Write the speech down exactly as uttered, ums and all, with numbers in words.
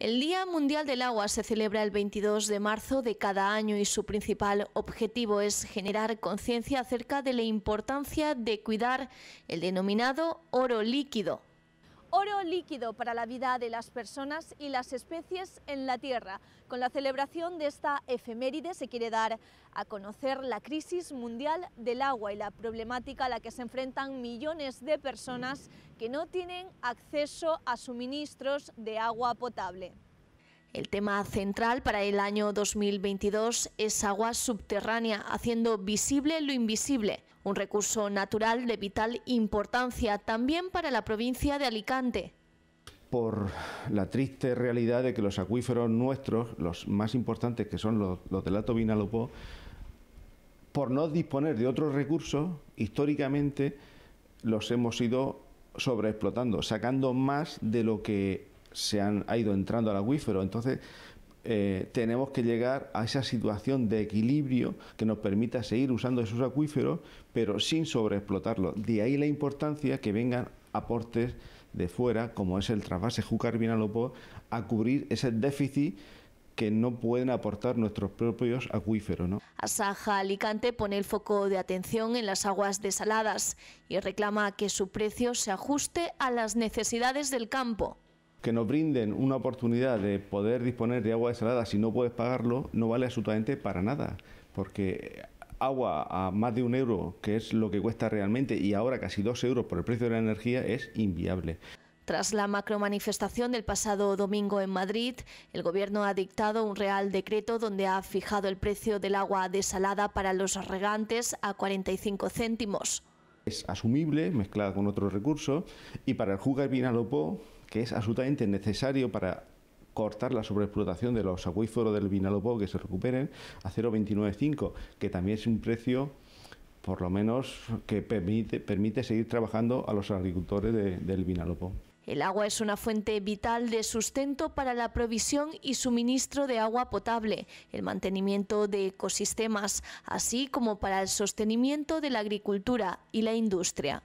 El Día Mundial del Agua se celebra el veintidós de marzo de cada año y su principal objetivo es generar conciencia acerca de la importancia de cuidar el denominado oro líquido. Oro líquido para la vida de las personas y las especies en la Tierra. Con la celebración de esta efeméride se quiere dar a conocer la crisis mundial del agua y la problemática a la que se enfrentan millones de personas que no tienen acceso a suministros de agua potable. El tema central para el año dos mil veintidós es agua subterránea, haciendo visible lo invisible, un recurso natural de vital importancia también para la provincia de Alicante. Por la triste realidad de que los acuíferos nuestros, los más importantes que son los, los del Alto Vinalopó, por no disponer de otros recursos, históricamente los hemos ido sobreexplotando, sacando más de lo que se han ha ido entrando al acuífero. Entonces eh, tenemos que llegar a esa situación de equilibrio que nos permita seguir usando esos acuíferos, pero sin sobreexplotarlos. De ahí la importancia que vengan aportes de fuera, como es el trasvase Júcar-Vinalopó, a cubrir ese déficit que no pueden aportar nuestros propios acuíferos, ¿no? Asaja Alicante pone el foco de atención en las aguas desaladas y reclama que su precio se ajuste a las necesidades del campo. Que nos brinden una oportunidad de poder disponer de agua desalada si no puedes pagarlo, no vale absolutamente para nada, porque agua a más de un euro, que es lo que cuesta realmente, y ahora casi dos euros por el precio de la energía, es inviable. Tras la macromanifestación del pasado domingo en Madrid, el Gobierno ha dictado un Real Decreto donde ha fijado el precio del agua desalada para los regantes a cuarenta y cinco céntimos. Es asumible, mezclada con otros recursos, y para el Júcar-Vinalopó, que es absolutamente necesario para cortar la sobreexplotación de los acuíferos del Vinalopó, que se recuperen, a cero coma veintinueve cinco, que también es un precio, por lo menos, que permite, permite seguir trabajando a los agricultores de, del Vinalopó. El agua es una fuente vital de sustento para la provisión y suministro de agua potable, el mantenimiento de ecosistemas, así como para el sostenimiento de la agricultura y la industria.